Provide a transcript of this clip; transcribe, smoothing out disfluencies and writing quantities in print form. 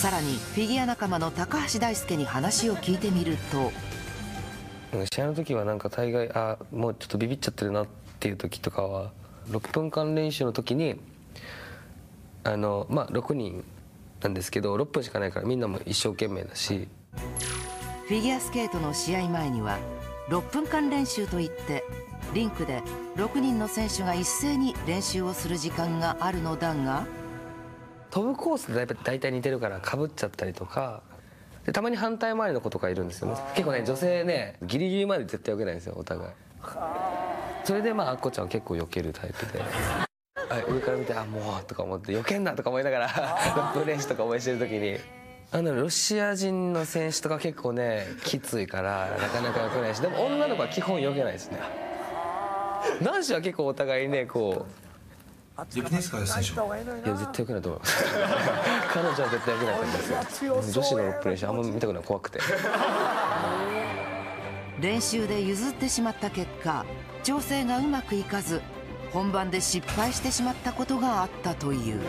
さらにフィギュア仲間の高橋大輔に話を聞いてみると、試合の時はなんか大概もうちょっとビビっちゃってるなっていう時とかは6分間練習の時に6人なんですけど6分しかないからみんなも一生懸命だし、フィギュアスケートの試合前には6分間練習といってリンクで6人の選手が一斉に練習をする時間があるのだが、飛ぶコースで大体似てるからかぶっちゃったりとかで、たまに反対回りの子とかいるんですよね。結構ね、女性ね、ギリギリまで絶対避けないんですよ、お互い。それであっこちゃんは結構避けるタイプで上から見て「もう」とか思って「避けんな」とか思いながら6分練習とか応援してる時にロシア人の選手とか結構ねきついからなかなか避けないし、でも女の子は基本避けないですね。男子は結構お互いねこう避けないですか、選手。いや、絶対避けないと思います。彼女は絶対避けないと思います。女子のロップ練習、あんま見たくない、怖くて。練習で譲ってしまった結果、調整がうまくいかず、本番で失敗してしまったことがあったという。